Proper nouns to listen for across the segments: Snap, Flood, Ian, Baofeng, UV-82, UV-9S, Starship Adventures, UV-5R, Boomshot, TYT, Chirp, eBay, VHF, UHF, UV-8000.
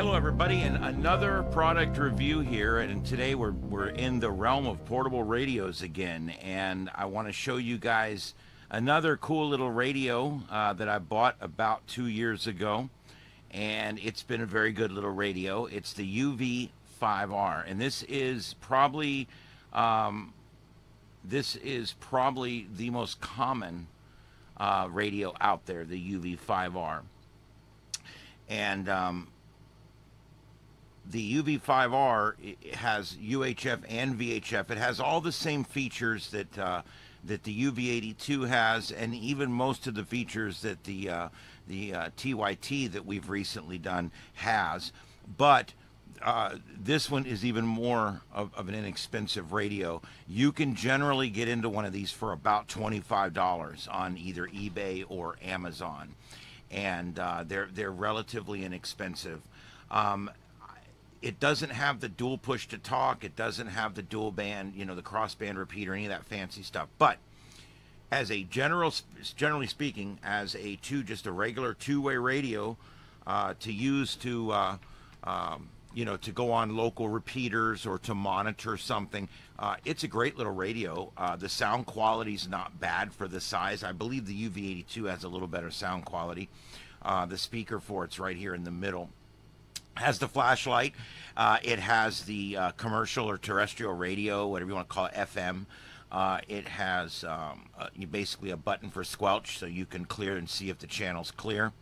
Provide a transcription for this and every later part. Hello everybody, and another product review here, and today we're in the realm of portable radios again, and I want to show you guys another cool little radio that I bought about 2 years ago, and it's been a very good little radio. It's the UV-5R, and this is probably the most common radio out there, the UV-5R. And the UV-5R, it has UHF and VHF. It has all the same features that that the UV-82 has, and even most of the features that the TYT that we've recently done has. But this one is even more of an inexpensive radio. You can generally get into one of these for about $25 on either eBay or Amazon, and they're relatively inexpensive. It doesn't have the dual push to talk. It doesn't have the dual band, you know, the cross band repeater, any of that fancy stuff. But as a generally speaking, as a regular two-way radio to use to, you know, to go on local repeaters or to monitor something, it's a great little radio. The sound quality's not bad for the size. I believe the UV-82 has a little better sound quality. The speaker for it's right here in the middle. Has the flashlight, it has the commercial or terrestrial radio, whatever you want to call it, FM. It has basically a button for squelch, so you can clear and see if the channel's clear.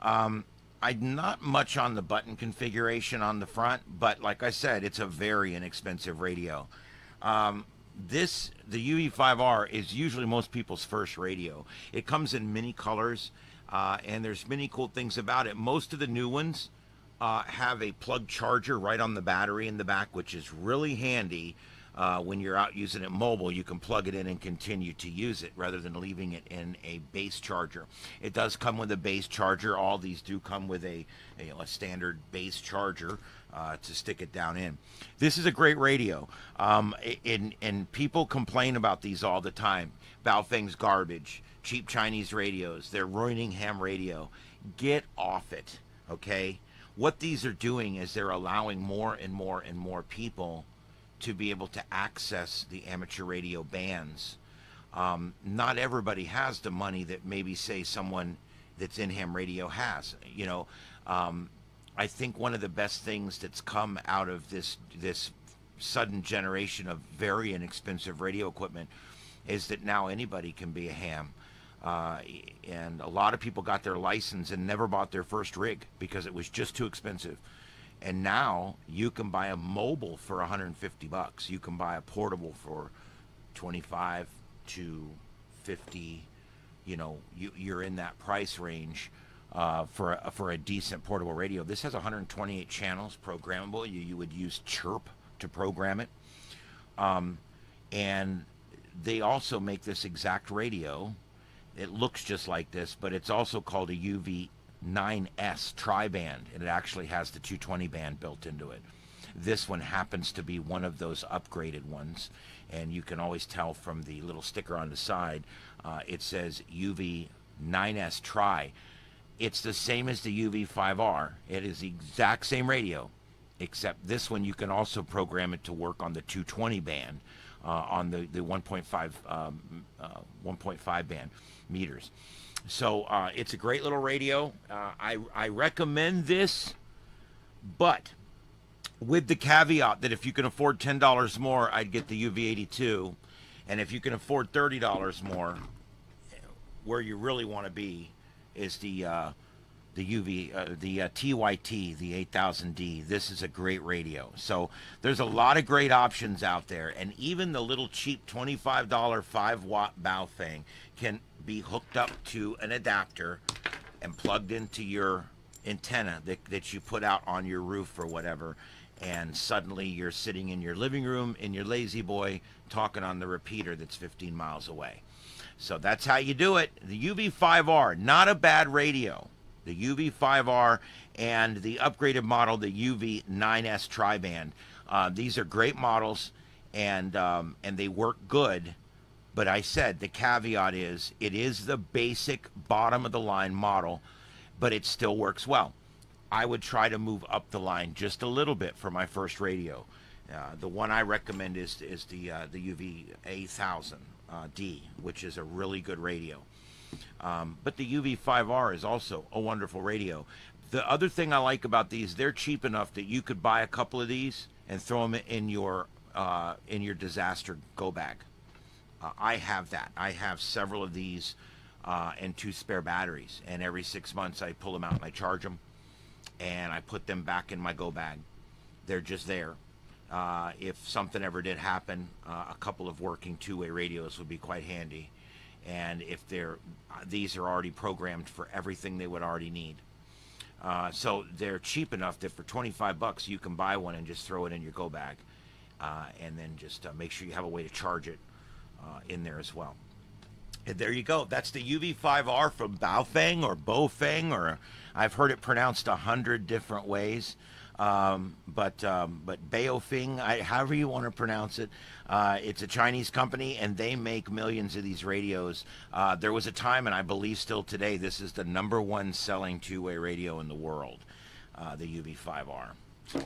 I'm not much on the button configuration on the front, but like I said, it's a very inexpensive radio. The UV-5R is usually most people's first radio. It comes in many colors, and there's many cool things about it. Most of the new ones have a plug charger right on the battery in the back, which is really handy when you're out using it mobile. You can plug it in and continue to use it rather than leaving it in a base charger. It does come with a base charger. All these do come with a standard base charger to stick it down in. This is a great radio, and people complain about these all the time. Baofeng's garbage, cheap Chinese radios, they're ruining ham radio. Get off it, okay? What these are doing is they're allowing more and more and more people to be able to access the amateur radio bands. Not everybody has the money that maybe, say, someone that's in ham radio has. You know, I think one of the best things that's come out of this sudden generation of very inexpensive radio equipment is that now anybody can be a ham. And a lot of people got their license and never bought their first rig because it was just too expensive. And now you can buy a mobile for 150 bucks. You can buy a portable for 25 to 50. You know, you're in that price range for a decent portable radio. This has 128 channels, programmable. You would use Chirp to program it. And they also make this exact radio. It looks just like this, but it's also called a UV-9S tri-band, and it actually has the 220 band built into it. This one happens to be one of those upgraded ones, and you can always tell from the little sticker on the side. It says UV-9S tri. It's the same as the UV-5R. It is the exact same radio, except this one you can also program it to work on the 220 band. On the 1.5 band meters. So it's a great little radio. I recommend this, but with the caveat that if you can afford $10 more, I'd get the UV-82, and if you can afford $30 more, where you really want to be is the TYT, the 8000D. This is a great radio. So there's a lot of great options out there, and even the little cheap $25 5-watt Baofeng can be hooked up to an adapter and plugged into your antenna that you put out on your roof or whatever, and suddenly you're sitting in your living room in your lazy boy talking on the repeater that's 15 miles away. So that's how you do it. The UV-5R, not a bad radio. The UV-5R and the upgraded model, the UV-9S tri-band. These are great models, and they work good. But I said the caveat is it is the basic bottom of the line model, but it still works well. I would try to move up the line just a little bit for my first radio. The one I recommend is the UV-8000 D, which is a really good radio. But the UV-5R is also a wonderful radio. The other thing I like about these, they're cheap enough that you could buy a couple of these and throw them in your disaster go bag. I have that. I have several of these and 2 spare batteries. And every 6 months I pull them out and I charge them. And I put them back in my go bag. They're just there. If something ever did happen, a couple of working 2-way radios would be quite handy. And if they're, these are already programmed for everything they would already need. So they're cheap enough that for 25 bucks you can buy one and just throw it in your go bag. And then just make sure you have a way to charge it in there as well. And there you go. That's the UV-5R from Baofeng or Baofeng, or I've heard it pronounced 100 different ways. But Baofeng, however you want to pronounce it, it's a Chinese company and they make millions of these radios. There was a time, and I believe still today, this is the #1 selling 2-way radio in the world, the UV-5R. So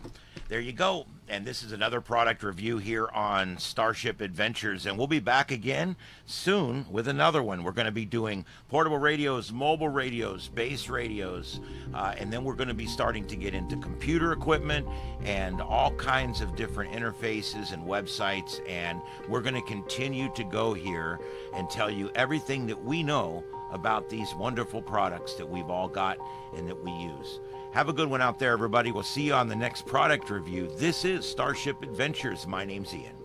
there you go. And this is another product review here on Starship Adventures. And we'll be back again soon with another one. We're going to be doing portable radios, mobile radios, base radios. And then we're going to be starting to get into computer equipment and all kinds of different interfaces and websites. And we're going to continue to go here and tell you everything that we know about these wonderful products that we've all got and that we use. Have a good one out there, everybody. We'll see you on the next product review. This is Starship Adventures. My name's Ian.